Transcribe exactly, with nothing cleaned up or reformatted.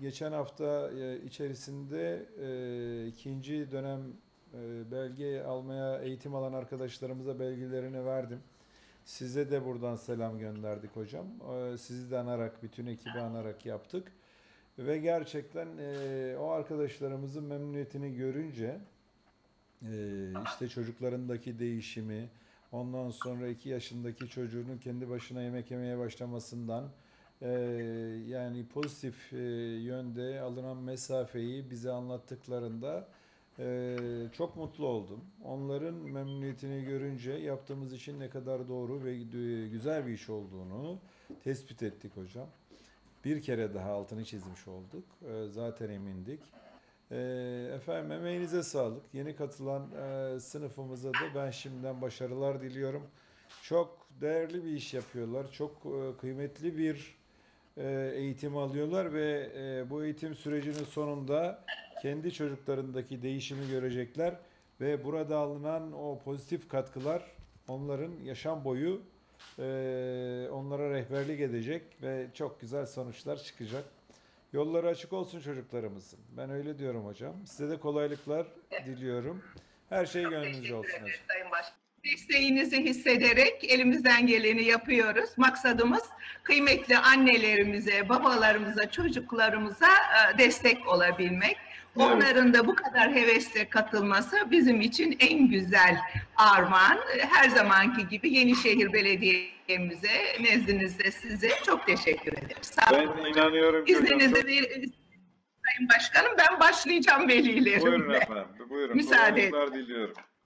geçen hafta içerisinde ikinci dönem belge almaya eğitim alan arkadaşlarımıza belgelerini verdim. Size de buradan selam gönderdik hocam. Sizi de anarak, bütün ekibi anarak yaptık. Ve gerçekten o arkadaşlarımızın memnuniyetini görünce işte çocuklarındaki değişimi, ondan sonra iki yaşındaki çocuğunun kendi başına yemek yemeye başlamasından Ee, yani pozitif e, yönde alınan mesafeyi bize anlattıklarında e, çok mutlu oldum. Onların memnuniyetini görünce yaptığımız için ne kadar doğru ve güzel bir iş olduğunu tespit ettik hocam. Bir kere daha altını çizmiş olduk. E, zaten emindik. E, efendim emeğinize sağlık. Yeni katılan e, sınıfımıza da ben şimdiden başarılar diliyorum. Çok değerli bir iş yapıyorlar. Çok e, kıymetli bir eğitim alıyorlar ve bu eğitim sürecinin sonunda kendi çocuklarındaki değişimi görecekler ve burada alınan o pozitif katkılar onların yaşam boyu onlara rehberlik edecek ve çok güzel sonuçlar çıkacak. Yolları açık olsun çocuklarımızın. Ben öyle diyorum hocam. Size de kolaylıklar diliyorum. Her şey gönlünüzce olsun hocam. Desteğinizi hissederek elimizden geleni yapıyoruz. Maksadımız kıymetli annelerimize, babalarımıza, çocuklarımıza destek olabilmek. Onların da bu kadar hevesle katılması bizim için en güzel armağan. Her zamanki gibi Yenişehir Belediye'mize, nezdinizde size çok teşekkür ederim. Sağ olun. Ben inanıyorum ki Sayın Başkanım, ben başlayacağım velilerimle. Buyurun efendim. Buyurun. Müsaade edin.